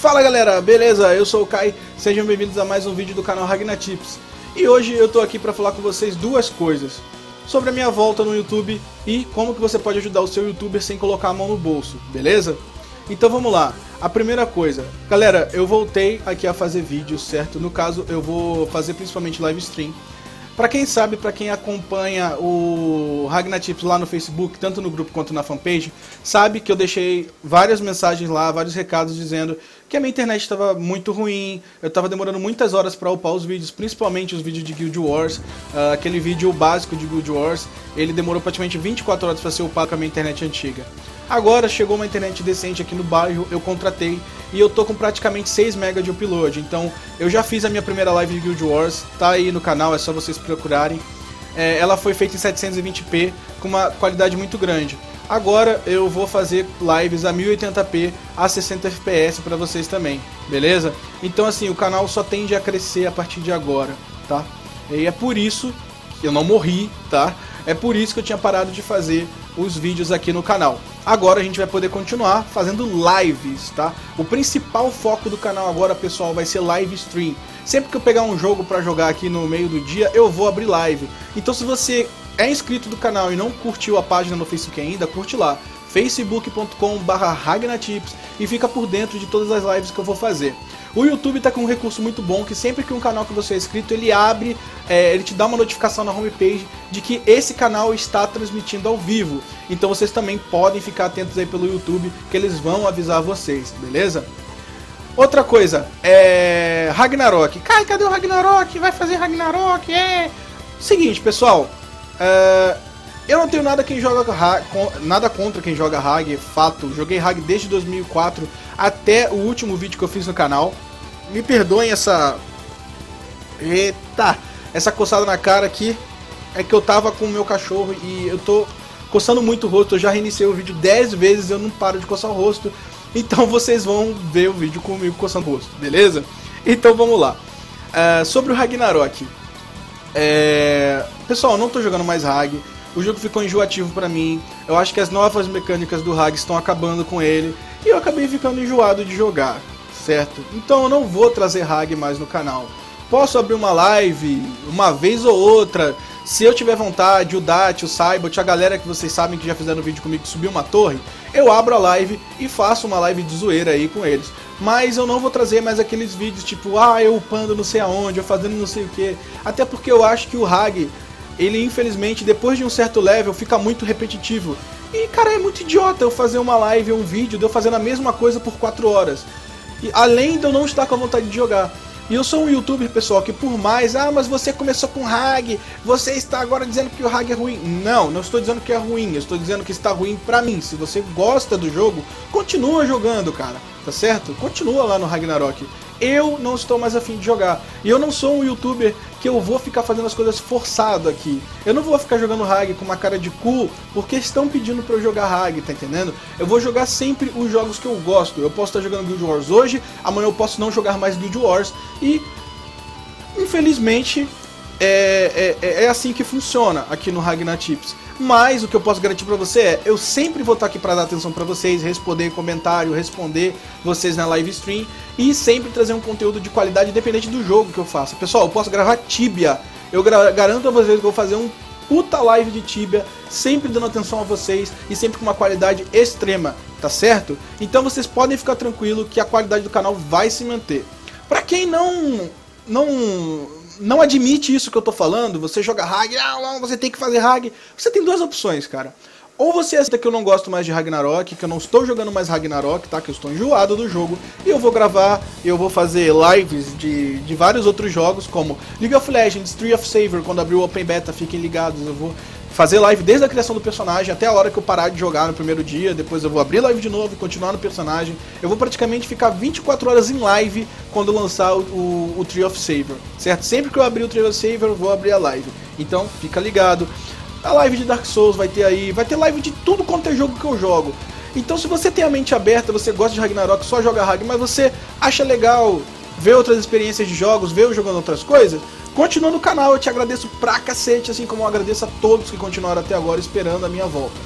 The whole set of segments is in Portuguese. Fala galera, beleza? Eu sou o Kai, sejam bem-vindos a mais um vídeo do canal Ragnatips. E hoje eu tô aqui pra falar com vocês duas coisas. Sobre a minha volta no YouTube e como que você pode ajudar o seu YouTuber sem colocar a mão no bolso, beleza? Então vamos lá. A primeira coisa, galera, eu voltei aqui a fazer vídeos, certo? No caso, eu vou fazer principalmente live stream. Pra quem sabe, pra quem acompanha o Ragnatips lá no Facebook, tanto no grupo quanto na fanpage, sabe que eu deixei várias mensagens lá, vários recados dizendo que a minha internet estava muito ruim, eu estava demorando muitas horas para upar os vídeos, principalmente os vídeos de Guild Wars, aquele vídeo básico de Guild Wars, ele demorou praticamente 24 horas para ser upado com a minha internet antiga. Agora chegou uma internet decente aqui no bairro, eu contratei e eu tô com praticamente 6 MB de upload, então eu já fiz a minha primeira live de Guild Wars, tá aí no canal, é só vocês procurarem. Ela foi feita em 720p, com uma qualidade muito grande. Agora eu vou fazer lives a 1080p a 60fps pra vocês também, beleza? Então assim, o canal só tende a crescer a partir de agora, tá? E é por isso que eu não morri, tá? É por isso que eu tinha parado de fazer os vídeos aqui no canal. Agora a gente vai poder continuar fazendo lives, tá? O principal foco do canal agora, pessoal, vai ser live stream. Sempre que eu pegar um jogo pra jogar aqui no meio do dia, eu vou abrir live. Então se você é inscrito do canal e não curtiu a página no Facebook ainda, curte lá, facebook.com/ragnatips, e fica por dentro de todas as lives que eu vou fazer. O YouTube tá com um recurso muito bom, que sempre que um canal que você é inscrito, ele abre, ele te dá uma notificação na homepage de que esse canal está transmitindo ao vivo. Então vocês também podem ficar atentos aí pelo YouTube, que eles vão avisar vocês, beleza? Outra coisa, Ragnarok. Cara, cadê o Ragnarok? Vai fazer Ragnarok, Seguinte, pessoal, eu não tenho nada quem joga nada contra quem joga Rag, fato. Joguei Rag desde 2004 até o último vídeo que eu fiz no canal. Me perdoem essa... Eita! Essa coçada na cara aqui. É que eu tava com o meu cachorro e eu tô coçando muito o rosto. Eu já reiniciei o vídeo 10 vezes, eu não paro de coçar o rosto. Então vocês vão ver o vídeo comigo coçando o rosto, beleza? Então vamos lá. Sobre o Ragnarok. Pessoal, eu não tô jogando mais Rag. O jogo ficou enjoativo pra mim, eu acho que as novas mecânicas do Rag estão acabando com ele, e eu acabei ficando enjoado de jogar, certo? Então eu não vou trazer Rag mais no canal. Posso abrir uma live, uma vez ou outra, se eu tiver vontade, o Dat, o Cybot, a galera que vocês sabem que já fizeram vídeo comigo subir uma torre, eu abro a live e faço uma live de zoeira aí com eles. Mas eu não vou trazer mais aqueles vídeos tipo, eu upando não sei aonde, eu fazendo não sei o que, até porque eu acho que o Rag... ele infelizmente, depois de um certo level, fica muito repetitivo. E cara, é muito idiota eu fazer uma live ou um vídeo de eu fazendo a mesma coisa por 4 horas. E, além de eu não estar com a vontade de jogar. E eu sou um youtuber, pessoal, que por mais, mas você começou com Rag, você está agora dizendo que o Rag é ruim. Não, não estou dizendo que é ruim, eu estou dizendo que está ruim pra mim. Se você gosta do jogo, continua jogando, cara, tá certo? Continua lá no Ragnarok. Eu não estou mais afim de jogar. E eu não sou um youtuber que eu vou ficar fazendo as coisas forçado aqui. Eu não vou ficar jogando Rag com uma cara de cu porque estão pedindo pra eu jogar Rag, tá entendendo? Eu vou jogar sempre os jogos que eu gosto. Eu posso estar jogando Guild Wars hoje, amanhã eu posso não jogar mais Guild Wars. E, infelizmente, é assim que funciona aqui no Ragnatips. Mas o que eu posso garantir pra você é, eu sempre vou estar aqui pra dar atenção pra vocês, responder comentário, responder vocês na live stream e sempre trazer um conteúdo de qualidade independente do jogo que eu faça. Pessoal, eu posso gravar Tibia, eu garanto a vocês que eu vou fazer um puta live de Tibia, sempre dando atenção a vocês e sempre com uma qualidade extrema, tá certo? Então vocês podem ficar tranquilos que a qualidade do canal vai se manter. Pra quem não admite isso que eu tô falando, você joga Rag, você tem que fazer Rag. Você tem duas opções, cara. Ou você aceita que eu não gosto mais de Ragnarok, que eu não estou jogando mais Ragnarok, tá? Que eu estou enjoado do jogo. E eu vou gravar, eu vou fazer lives de vários outros jogos, como League of Legends, Tree of Savior, quando abrir o Open Beta, fiquem ligados, eu vou fazer live desde a criação do personagem até a hora que eu parar de jogar no primeiro dia, depois eu vou abrir live de novo e continuar no personagem. Eu vou praticamente ficar 24 horas em live quando lançar o Tree of Savior, certo? Sempre que eu abrir o Tree of Savior, eu vou abrir a live. Então, fica ligado. A live de Dark Souls vai ter aí, vai ter live de tudo quanto é jogo que eu jogo. Então, se você tem a mente aberta, você gosta de Ragnarok, só joga Rag, mas você acha legal ver outras experiências de jogos, ver eu jogando outras coisas, continua no canal, eu te agradeço pra cacete, assim como eu agradeço a todos que continuaram até agora esperando a minha volta.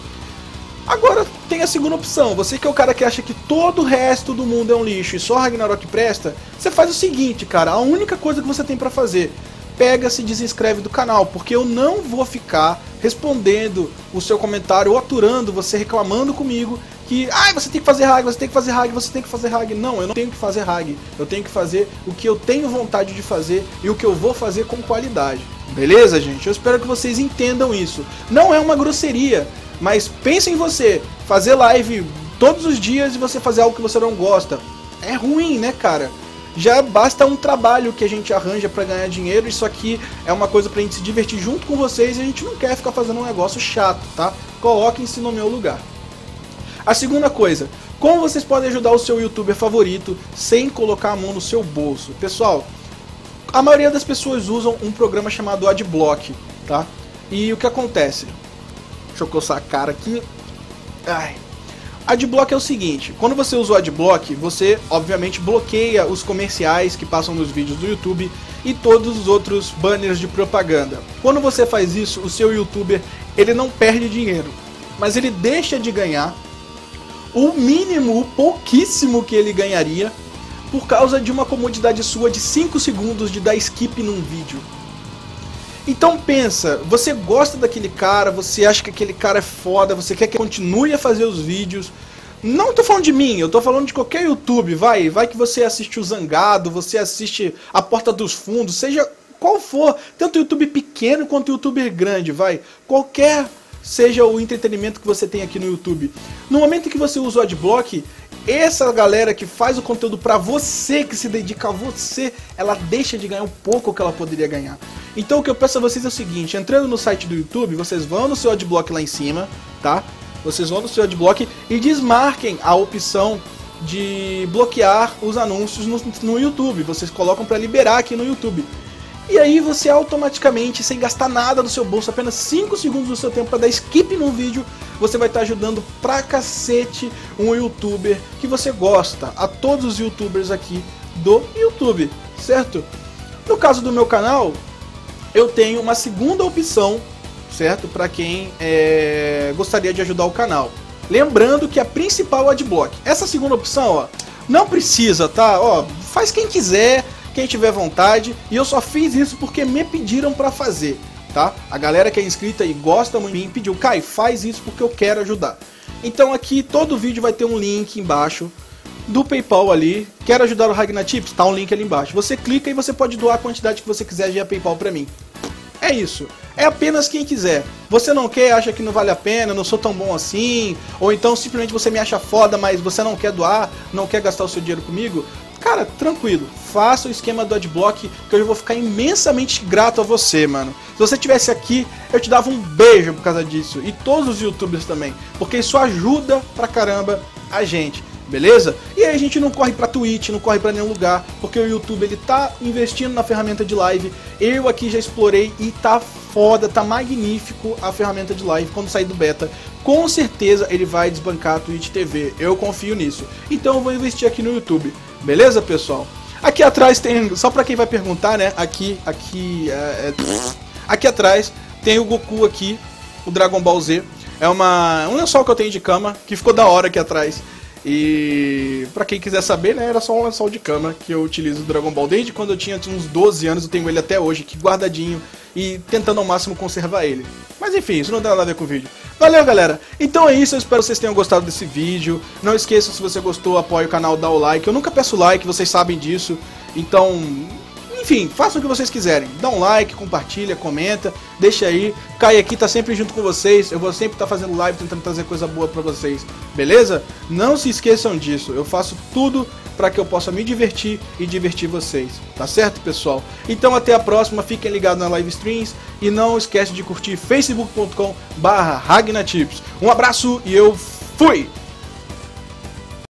Agora tem a segunda opção, você que é o cara que acha que todo o resto do mundo é um lixo e só Ragnarok presta, você faz o seguinte, cara, a única coisa que você tem pra fazer, pega, se desinscreve do canal, porque eu não vou ficar respondendo o seu comentário ou aturando você reclamando comigo que, ai, você tem que fazer rag, você tem que fazer rag, você tem que fazer rag. Não, eu não tenho que fazer rag, eu tenho que fazer o que eu tenho vontade de fazer e o que eu vou fazer com qualidade. Beleza, gente? Eu espero que vocês entendam isso. Não é uma grosseria, mas pense em você fazer live todos os dias e você fazer algo que você não gosta. É ruim, né, cara? Já basta um trabalho que a gente arranja pra ganhar dinheiro. Isso aqui é uma coisa pra gente se divertir junto com vocês e a gente não quer ficar fazendo um negócio chato, tá? Coloquem-se no meu lugar. A segunda coisa, como vocês podem ajudar o seu youtuber favorito sem colocar a mão no seu bolso? Pessoal, a maioria das pessoas usam um programa chamado Adblock, tá? E o que acontece? Deixa eu coçar a cara aqui. Ai. Adblock é o seguinte, quando você usa o Adblock, você obviamente bloqueia os comerciais que passam nos vídeos do YouTube e todos os outros banners de propaganda. Quando você faz isso, o seu youtuber, ele não perde dinheiro, mas ele deixa de ganhar o mínimo, o pouquíssimo que ele ganharia, por causa de uma comodidade sua de 5 segundos de dar skip num vídeo. Então pensa, você gosta daquele cara, você acha que aquele cara é foda, você quer que continue a fazer os vídeos. Não tô falando de mim, eu tô falando de qualquer YouTube, vai que você assiste o Zangado, você assiste a Porta dos Fundos, seja qual for, tanto YouTube pequeno quanto YouTuber grande, qualquer seja o entretenimento que você tem aqui no YouTube. No momento em que você usa o Adblock, essa galera que faz o conteúdo pra você, que se dedica a você, ela deixa de ganhar um pouco que ela poderia ganhar. Então o que eu peço a vocês é o seguinte, entrando no site do YouTube, vocês vão no seu Adblock lá em cima, tá? Vocês vão no seu Adblock e desmarquem a opção de bloquear os anúncios no YouTube. Vocês colocam pra liberar aqui no YouTube. E aí você automaticamente, sem gastar nada do seu bolso, apenas 5 segundos do seu tempo para dar skip num vídeo, você vai estar ajudando pra cacete um youtuber que você gosta, a todos os youtubers aqui do YouTube, certo? No caso do meu canal, eu tenho uma segunda opção, certo? Pra quem gostaria de ajudar o canal. Lembrando que a principal é Adblock. Essa segunda opção, ó, não precisa, tá? Ó, faz quem quiser, quem tiver vontade, e eu só fiz isso porque me pediram pra fazer, tá? A galera que é inscrita e gosta muito de mim pediu, Kai, faz isso porque eu quero ajudar. Então aqui todo vídeo vai ter um link embaixo do PayPal ali, quero ajudar o Ragnatips, tá um link ali embaixo. Você clica e você pode doar a quantidade que você quiser via PayPal pra mim. É isso, é apenas quem quiser. Você não quer, acha que não vale a pena, não sou tão bom assim, ou então simplesmente você me acha foda, mas você não quer doar, não quer gastar o seu dinheiro comigo. Cara, tranquilo, faça o esquema do Adblock que eu vou ficar imensamente grato a você, mano. Se você estivesse aqui, eu te dava um beijo por causa disso. E todos os youtubers também, porque isso ajuda pra caramba a gente, beleza? E aí a gente não corre pra Twitch, não corre pra nenhum lugar, porque o YouTube ele tá investindo na ferramenta de live. Eu aqui já explorei e tá foda, tá magnífico a ferramenta de live. Quando sair do beta, com certeza ele vai desbancar a Twitch TV, eu confio nisso. Então eu vou investir aqui no YouTube. Beleza, pessoal? Aqui atrás tem, só pra quem vai perguntar, né, aqui atrás tem o Goku aqui, o Dragon Ball Z, é um lençol que eu tenho de cama, que ficou da hora aqui atrás, e pra quem quiser saber, né, era só um lençol de cama que eu utilizo do Dragon Ball desde quando eu tinha uns 12 anos, eu tenho ele até hoje aqui guardadinho e tentando ao máximo conservar ele. Mas enfim, isso não dá nada a ver com o vídeo. Valeu, galera! Então é isso, eu espero que vocês tenham gostado desse vídeo. Não esqueçam, se você gostou, apoie o canal, dá o like. Eu nunca peço like, vocês sabem disso. Então, enfim, façam o que vocês quiserem. Dá um like, compartilha, comenta, deixa aí. Kai aqui tá sempre junto com vocês. Eu vou sempre estar fazendo live, tentando trazer coisa boa pra vocês. Beleza? Não se esqueçam disso. Eu faço tudo pra que eu possa me divertir e divertir vocês. Tá certo, pessoal? Então até a próxima. Fiquem ligados na live streams. E não esquece de curtir facebook.com/ragnatips. Um abraço e eu fui!